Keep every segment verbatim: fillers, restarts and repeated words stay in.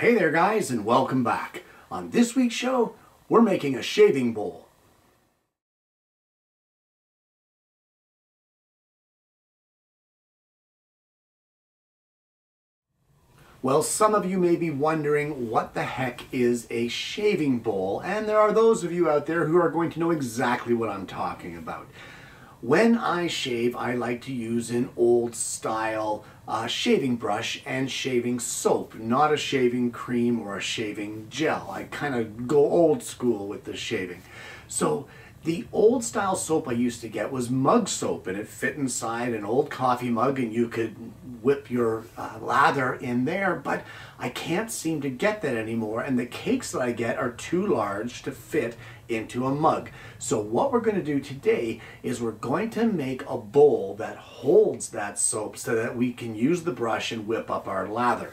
hey there guys, and welcome back. On this week's show, we're making a shaving bowl. Well, some of you may be wondering what the heck is a shaving bowl, and there are those of you out there who are going to know exactly what I'm talking about. When I shave, I like to use an old style uh, shaving brush and shaving soap, not a shaving cream or a shaving gel. I kind of go old school with the shaving. So the old style soap I used to get was mug soap, and it fit inside an old coffee mug and you could whip your uh, lather in there, but I can't seem to get that anymore, and the cakes that I get are too large to fit into a mug. So what we're going to do today is we're going to make a bowl that holds that soap so that we can use the brush and whip up our lather.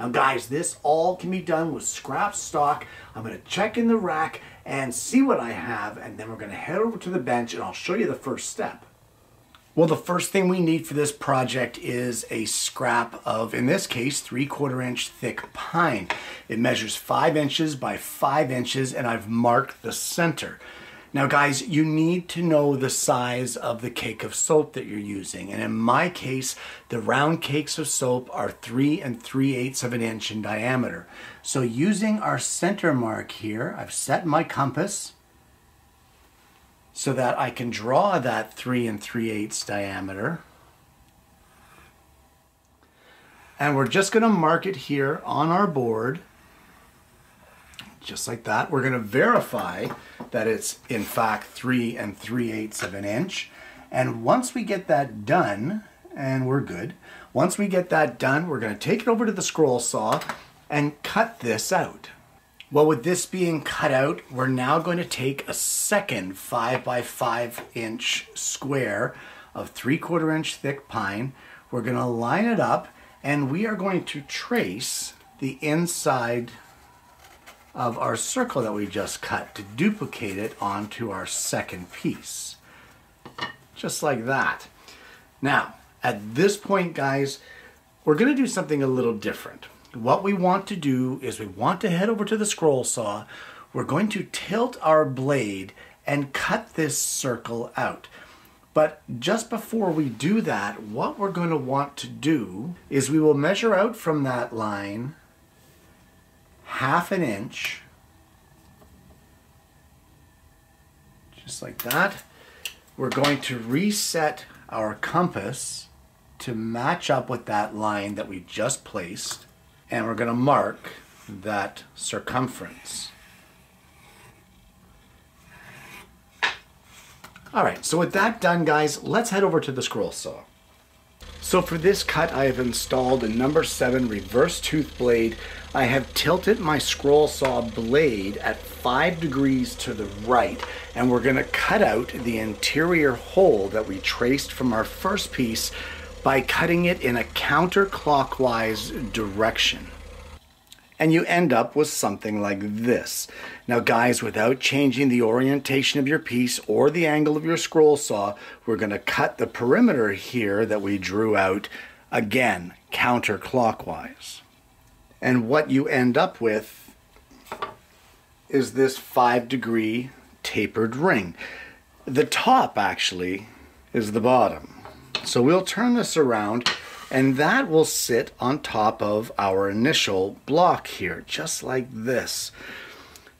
Now guys, this all can be done with scrap stock. I'm going to check in the rack and see what I have, and then we're going to head over to the bench and I'll show you the first step. Well, the first thing we need for this project is a scrap of, in this case, three quarter inch thick pine. It measures five inches by five inches and I've marked the center. Now guys, you need to know the size of the cake of soap that you're using. And in my case, the round cakes of soap are three and three eighths of an inch in diameter. So using our center mark here, I've set my compass so that I can draw that three and three eighths diameter. And we're just gonna mark it here on our board, just like that. We're gonna verify that it's in fact three and three eighths of an inch. And once we get that done, and we're good, once we get that done, we're gonna take it over to the scroll saw and cut this out. Well, with this being cut out, we're now going to take a second five by five inch square of three quarter inch thick pine. We're going to line it up and we are going to trace the inside of our circle that we just cut to duplicate it onto our second piece. Just like that. Now, at this point, guys, we're going to do something a little different. What we want to do is we want to head over to the scroll saw. We're going to tilt our blade and cut this circle out. But just before we do that, what we're going to want to do is we will measure out from that line half an inch, just like that. We're going to reset our compass to match up with that line that we just placed. And we're going to mark that circumference. All right, so with that done, guys, let's head over to the scroll saw. So for this cut, I have installed a number seven reverse tooth blade. I have tilted my scroll saw blade at five degrees to the right, and we're going to cut out the interior hole that we traced from our first piece by cutting it in a counterclockwise direction. And you end up with something like this. Now guys, without changing the orientation of your piece or the angle of your scroll saw, we're going to cut the perimeter here that we drew out, again, counterclockwise. And what you end up with is this five degree tapered ring. The top actually is the bottom. So we'll turn this around and that will sit on top of our initial block here, just like this.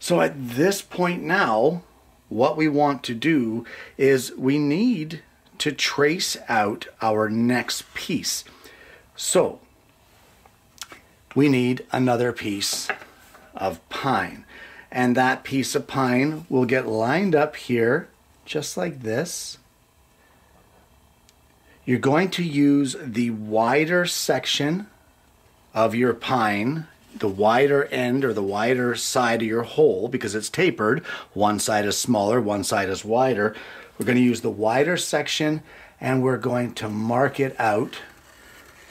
So at this point now, what we want to do is we need to trace out our next piece. So we need another piece of pine, and that piece of pine will get lined up here, just like this. You're going to use the wider section of your pine, the wider end or the wider side of your hole, because it's tapered. One side is smaller, one side is wider. We're going to use the wider section and we're going to mark it out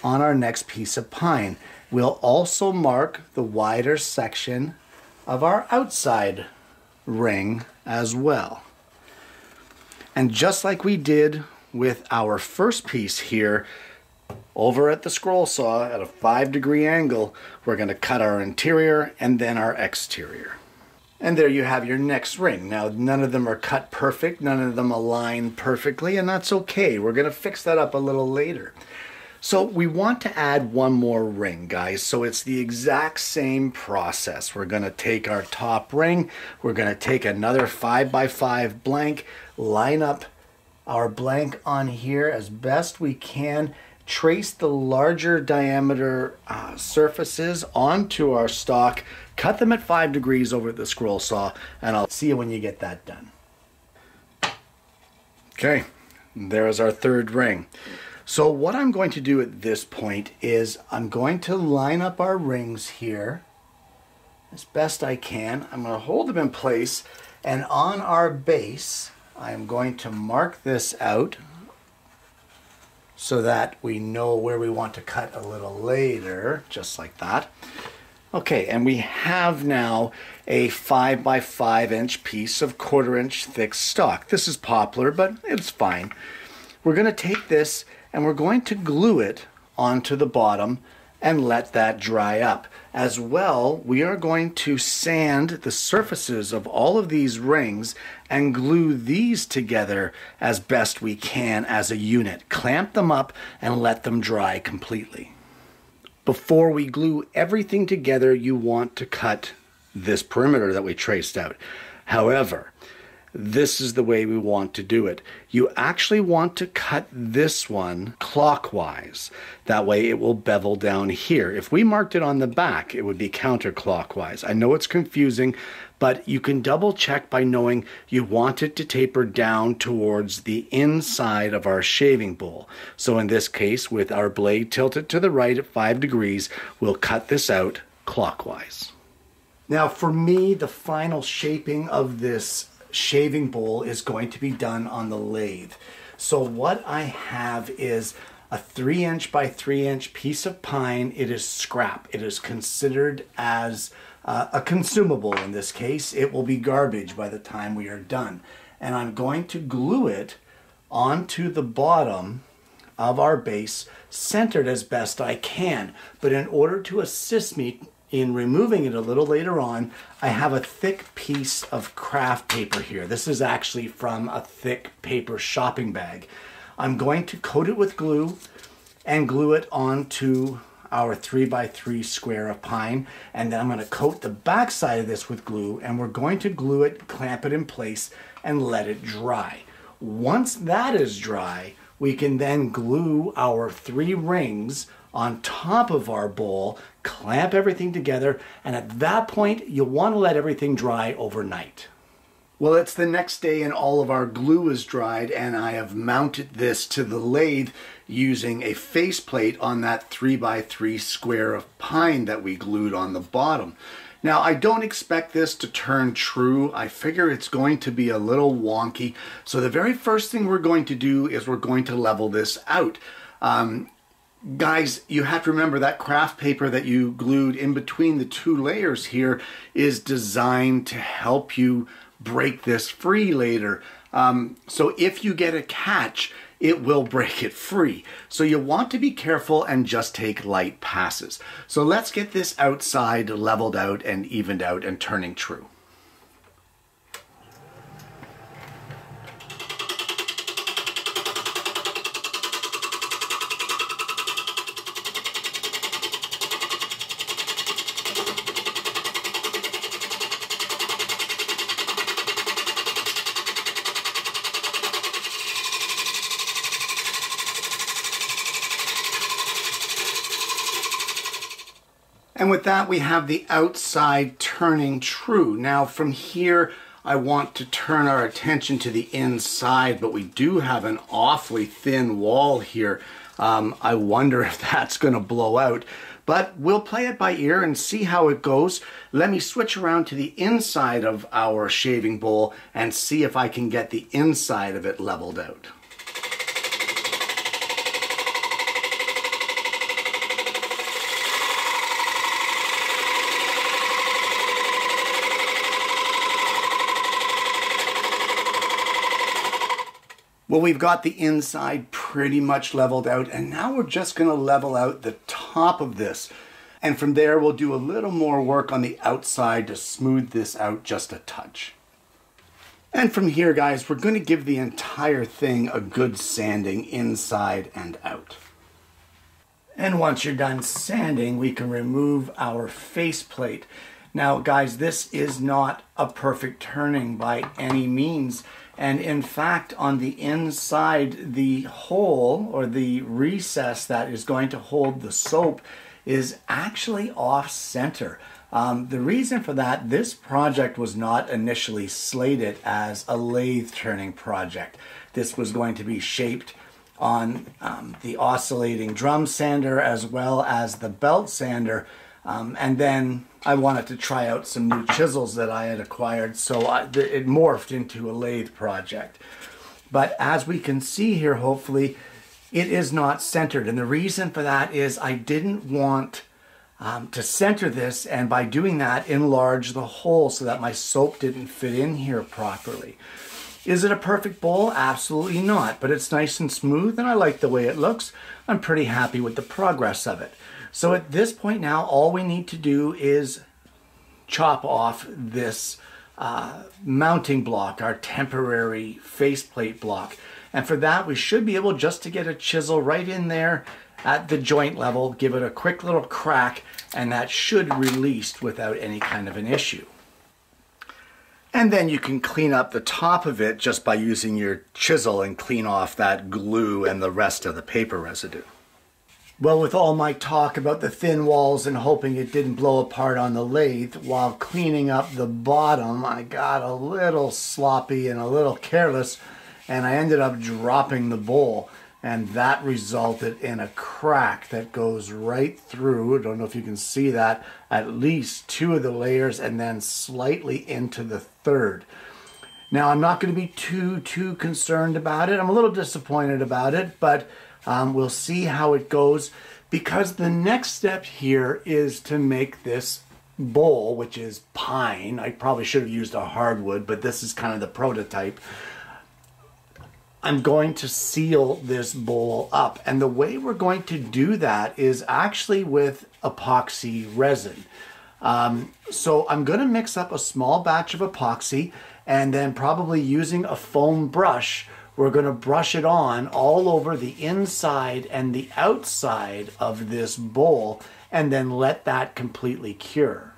on our next piece of pine. We'll also mark the wider section of our outside ring as well. And just like we did with our first piece here, Over at the scroll saw at a five degree angle, we're going to cut our interior and then our exterior. And there you have your next ring. Now, none of them are cut perfect, none of them align perfectly, and that's okay. We're going to fix that up a little later. So we want to add one more ring, guys. So it's the exact same process. We're going to take our top ring, we're going to take another five by five blank, line up our blank on here as best we can, trace the larger diameter uh, surfaces onto our stock, cut them at five degrees over the scroll saw, and I'll see you when you get that done. Okay, there is our third ring. So what I'm going to do at this point is I'm going to line up our rings here as best I can. I'm going to hold them in place, and on our base, I'm going to mark this out so that we know where we want to cut a little later, just like that. Okay, and we have now a five by five inch piece of quarter inch thick stock. This is poplar, but it's fine. We're gonna take this and we're going to glue it onto the bottom and let that dry up. As well, we are going to sand the surfaces of all of these rings and glue these together as best we can as a unit. Clamp them up and let them dry completely. Before we glue everything together, you want to cut this perimeter that we traced out. However, this is the way we want to do it. You actually want to cut this one clockwise. That way it will bevel down here. If we marked it on the back, it would be counterclockwise. I know it's confusing, but you can double check by knowing you want it to taper down towards the inside of our shaving bowl. So in this case, with our blade tilted to the right at five degrees, we'll cut this out clockwise. Now for me, the final shaping of this shaving bowl is going to be done on the lathe. So what I have is a three inch by three inch piece of pine. It is scrap. It is considered as uh, a consumable in this case. It will be garbage by the time we are done. And I'm going to glue it onto the bottom of our base, centered as best I can. But in order to assist me in removing it a little later on, I have a thick piece of craft paper here. This is actually from a thick paper shopping bag. I'm going to coat it with glue and glue it onto our three by three square of pine. And then I'm going to coat the back side of this with glue, and we're going to glue it, clamp it in place, and let it dry. Once that is dry, we can then glue our three rings on top of our bowl, clamp everything together, and at that point, you'll want to let everything dry overnight. Well, it's the next day and all of our glue is dried, and I have mounted this to the lathe using a faceplate on that three by three square of pine that we glued on the bottom. Now, I don't expect this to turn true. I figure it's going to be a little wonky. So the very first thing we're going to do is we're going to level this out. Um, Guys, you have to remember that craft paper that you glued in between the two layers here is designed to help you break this free later. Um, so if you get a catch, it will break it free. So you want to be careful and just take light passes. So let's get this outside leveled out and evened out and turning true. And with that, we have the outside turning true. Now from here, I want to turn our attention to the inside, but we do have an awfully thin wall here. Um, I wonder if that's going to blow out, but we'll play it by ear and see how it goes. Let me switch around to the inside of our shaving bowl and see if I can get the inside of it leveled out. Well, we've got the inside pretty much leveled out, and now we're just gonna level out the top of this. And from there, we'll do a little more work on the outside to smooth this out just a touch. And from here, guys, we're gonna give the entire thing a good sanding inside and out. And once you're done sanding, we can remove our faceplate. Now, guys, this is not a perfect turning by any means. And in fact, on the inside, the hole or the recess that is going to hold the soap is actually off center. Um, the reason for that, this project was not initially slated as a lathe turning project. This was going to be shaped on um, the oscillating drum sander as well as the belt sander. Um, and then I wanted to try out some new chisels that I had acquired, so I, it morphed into a lathe project. But as we can see here, hopefully, it is not centered. And the reason for that is I didn't want um, to center this, and by doing that, enlarge the hole so that my soap didn't fit in here properly. Is it a perfect bowl? Absolutely not, but it's nice and smooth, and I like the way it looks. I'm pretty happy with the progress of it. So at this point now, all we need to do is chop off this uh, mounting block, our temporary faceplate block. And for that, we should be able just to get a chisel right in there at the joint level, give it a quick little crack, and that should release without any kind of an issue. And then you can clean up the top of it just by using your chisel and clean off that glue and the rest of the paper residue. Well, with all my talk about the thin walls and hoping it didn't blow apart on the lathe, while cleaning up the bottom, I got a little sloppy and a little careless, and I ended up dropping the bowl, and that resulted in a crack that goes right through, I don't know if you can see that, at least two of the layers and then slightly into the third. Now, I'm not going to be too, too concerned about it. I'm a little disappointed about it, but Um, we'll see how it goes, because the next step here is to make this bowl, which is pine. I probably should have used a hardwood, but this is kind of the prototype. I'm going to seal this bowl up, and the way we're going to do that is actually with epoxy resin. Um, so I'm going to mix up a small batch of epoxy, and then probably using a foam brush, we're going to brush it on all over the inside and the outside of this bowl, and then let that completely cure.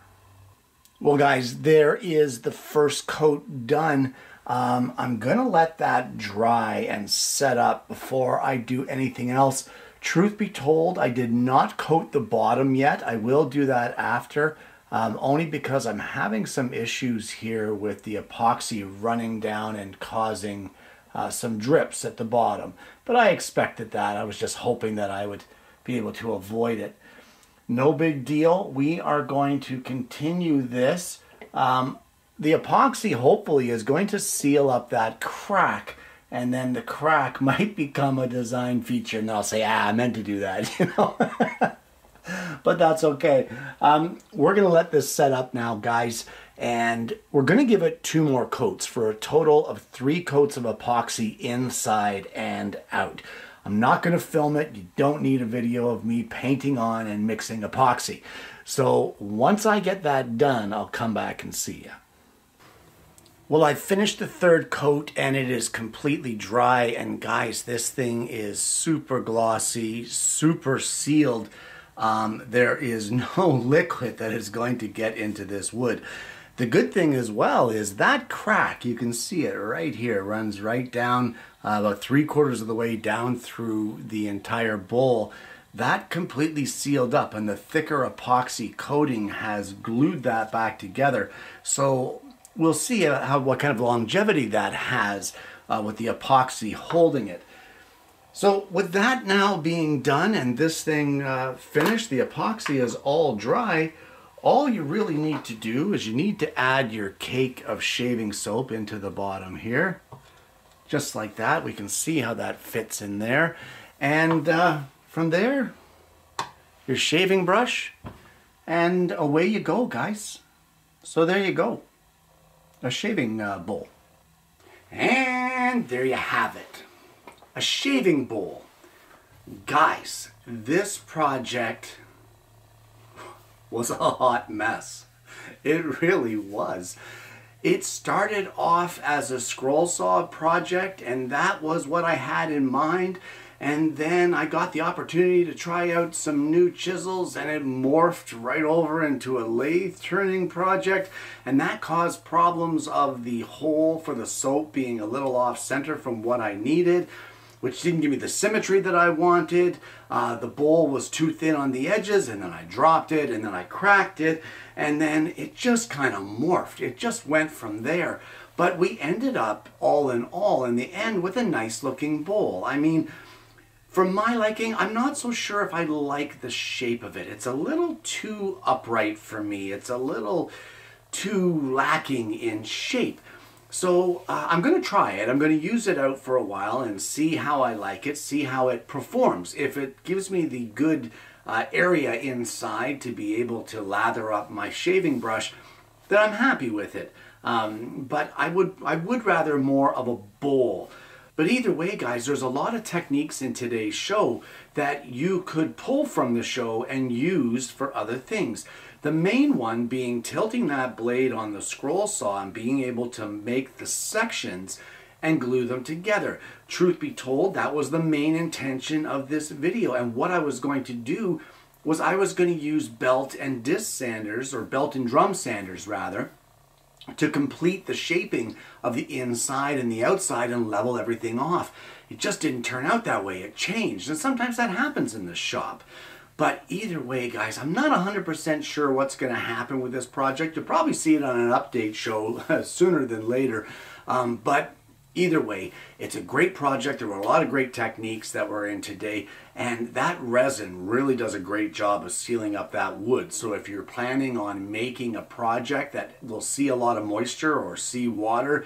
Well, guys, there is the first coat done. Um, I'm going to let that dry and set up before I do anything else. Truth be told, I did not coat the bottom yet. I will do that after, um, only because I'm having some issues here with the epoxy running down and causing Uh, some drips at the bottom, but I expected that. I was just hoping that I would be able to avoid it. No big deal. We are going to continue this. Um, the epoxy hopefully is going to seal up that crack, and then the crack might become a design feature, and I'll say, ah, I meant to do that, you know. But that's okay. Um, we're gonna let this set up now, guys, and we're gonna give it two more coats for a total of three coats of epoxy inside and out. I'm not gonna film it. You don't need a video of me painting on and mixing epoxy. So once I get that done, I'll come back and see you. Well, I finished the third coat, and it is completely dry, and guys, this thing is super glossy, super sealed. Um, there is no liquid that is going to get into this wood. The good thing as well is that crack, you can see it right here, runs right down uh, about three quarters of the way down through the entire bowl. That completely sealed up, and the thicker epoxy coating has glued that back together. So we'll see how, what kind of longevity that has uh, with the epoxy holding it. So with that now being done and this thing uh, finished, the epoxy is all dry, all you really need to do is you need to add your cake of shaving soap into the bottom here. Just like that, we can see how that fits in there. And uh, from there, your shaving brush, and away you go, guys. So there you go, a shaving uh, bowl. And there you have it. A shaving bowl. Guys, this project was a hot mess. It really was. It started off as a scroll saw project, and that was what I had in mind. And then I got the opportunity to try out some new chisels, and it morphed right over into a lathe turning project, and that caused problems of the hole for the soap being a little off center from what I needed, which didn't give me the symmetry that I wanted. Uh, the bowl was too thin on the edges, and then I dropped it, and then I cracked it, and then it just kind of morphed. It just went from there. But we ended up, all in all, in the end with a nice looking bowl. I mean, for my liking, I'm not so sure if I like the shape of it. It's a little too upright for me. It's a little too lacking in shape. So uh, I'm going to try it. I'm going to use it out for a while and see how I like it, see how it performs. If it gives me the good uh, area inside to be able to lather up my shaving brush, then I'm happy with it. Um, but I would, I would rather more of a bowl. But either way, guys, there's a lot of techniques in today's show that you could pull from the show and use for other things. The main one being tilting that blade on the scroll saw and being able to make the sections and glue them together. Truth be told, that was the main intention of this video. And what I was going to do was I was going to use belt and disc sanders, or belt and drum sanders rather, to complete the shaping of the inside and the outside and level everything off. It just didn't turn out that way. It changed, and sometimes that happens in this shop. But either way, guys, I'm not one hundred percent sure what's going to happen with this project. You'll probably see it on an update show sooner than later. Um, but either way, it's a great project. There were a lot of great techniques that were in today, and that resin really does a great job of sealing up that wood. So if you're planning on making a project that will see a lot of moisture or see water,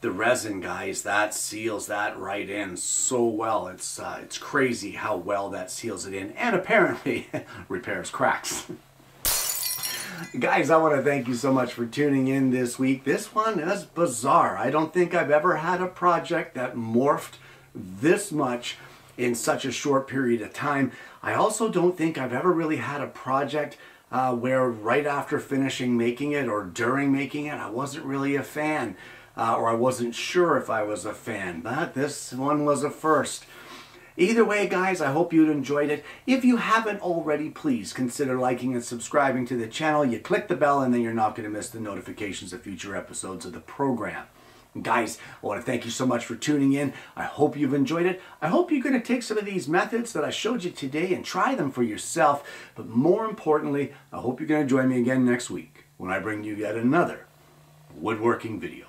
the resin, guys, that seals that right in so well. It's, uh, it's crazy how well that seals it in, and apparently repairs cracks. Guys, I want to thank you so much for tuning in this week. This one is bizarre. I don't think I've ever had a project that morphed this much in such a short period of time. I also don't think I've ever really had a project uh, where right after finishing making it or during making it, I wasn't really a fan, uh, or I wasn't sure if I was a fan, but this one was a first. Either way, guys, I hope you enjoyed it. If you haven't already, please consider liking and subscribing to the channel. You click the bell, and then you're not going to miss the notifications of future episodes of the program. And guys, I want to thank you so much for tuning in. I hope you've enjoyed it. I hope you're going to take some of these methods that I showed you today and try them for yourself. But more importantly, I hope you're going to join me again next week when I bring you yet another woodworking video.